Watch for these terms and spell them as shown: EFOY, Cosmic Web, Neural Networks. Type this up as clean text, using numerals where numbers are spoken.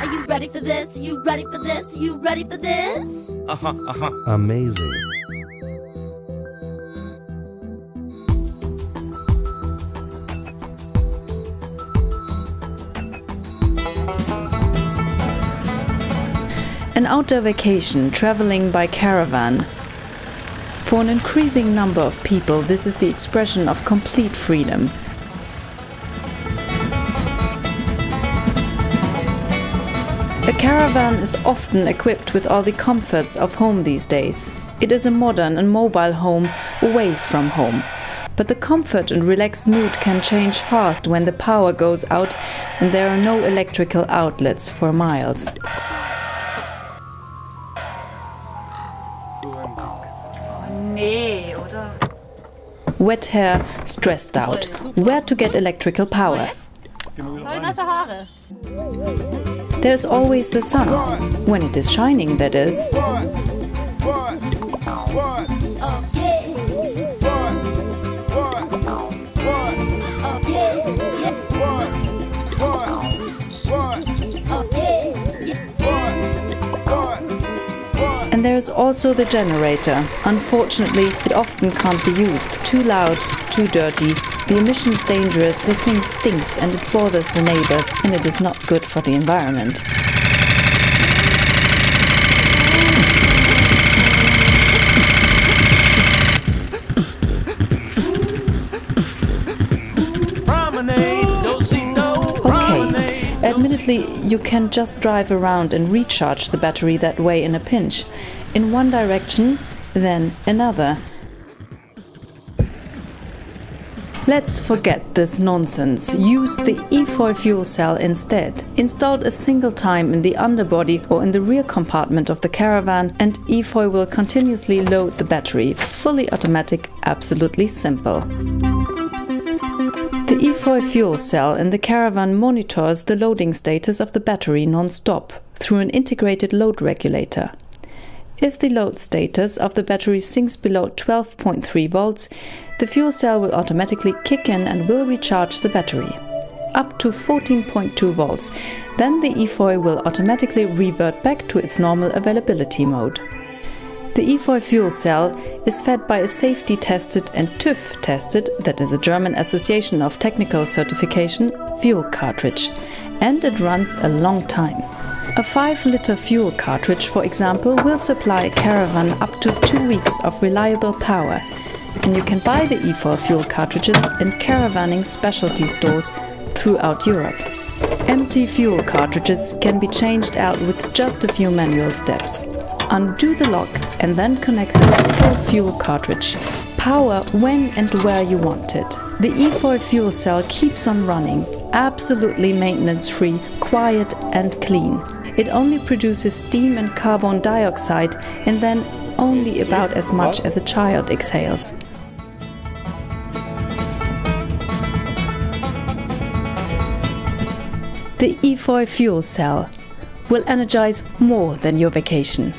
Are you ready for this? You ready for this? You ready for this? Amazing. An outdoor vacation, traveling by caravan. For an increasing number of people, this is the expression of complete freedom. A caravan is often equipped with all the comforts of home these days. It is a modern and mobile home away from home. But the comfort and relaxed mood can change fast when the power goes out and there are no electrical outlets for miles. Wet hair, stressed out. Where to get electrical power? There is always the sun, when it is shining, that is. And there is also the generator. Unfortunately, it often can't be used. Too loud, too dirty, the emissions dangerous, the thing stinks and it bothers the neighbors and it is not good for the environment. Admittedly, you can just drive around and recharge the battery that way in a pinch. In one direction, then another. Let's forget this nonsense. Use the EFOY fuel cell instead. Installed a single time in the underbody or in the rear compartment of the caravan, and EFOY will continuously load the battery. Fully automatic, absolutely simple. The EFOY fuel cell in the caravan monitors the loading status of the battery non-stop through an integrated load regulator. If the load status of the battery sinks below 12.3 volts, the fuel cell will automatically kick in and will recharge the battery. Up to 14.2 volts, then the EFOY will automatically revert back to its normal availability mode. The EFOY fuel cell is fed by a safety-tested and TÜV-tested, that is a German Association of Technical Certification, fuel cartridge, and it runs a long time. A 5-liter fuel cartridge, for example, will supply a caravan up to 2 weeks of reliable power, and you can buy the EFOY fuel cartridges in caravanning specialty stores throughout Europe. Empty fuel cartridges can be changed out with just a few manual steps. Undo the lock and then connect the full fuel cartridge. Power when and where you want it. The EFOY fuel cell keeps on running, absolutely maintenance-free, quiet and clean. It only produces steam and carbon dioxide and then only about as much as a child exhales. The EFOY fuel cell will energize more than your vacation.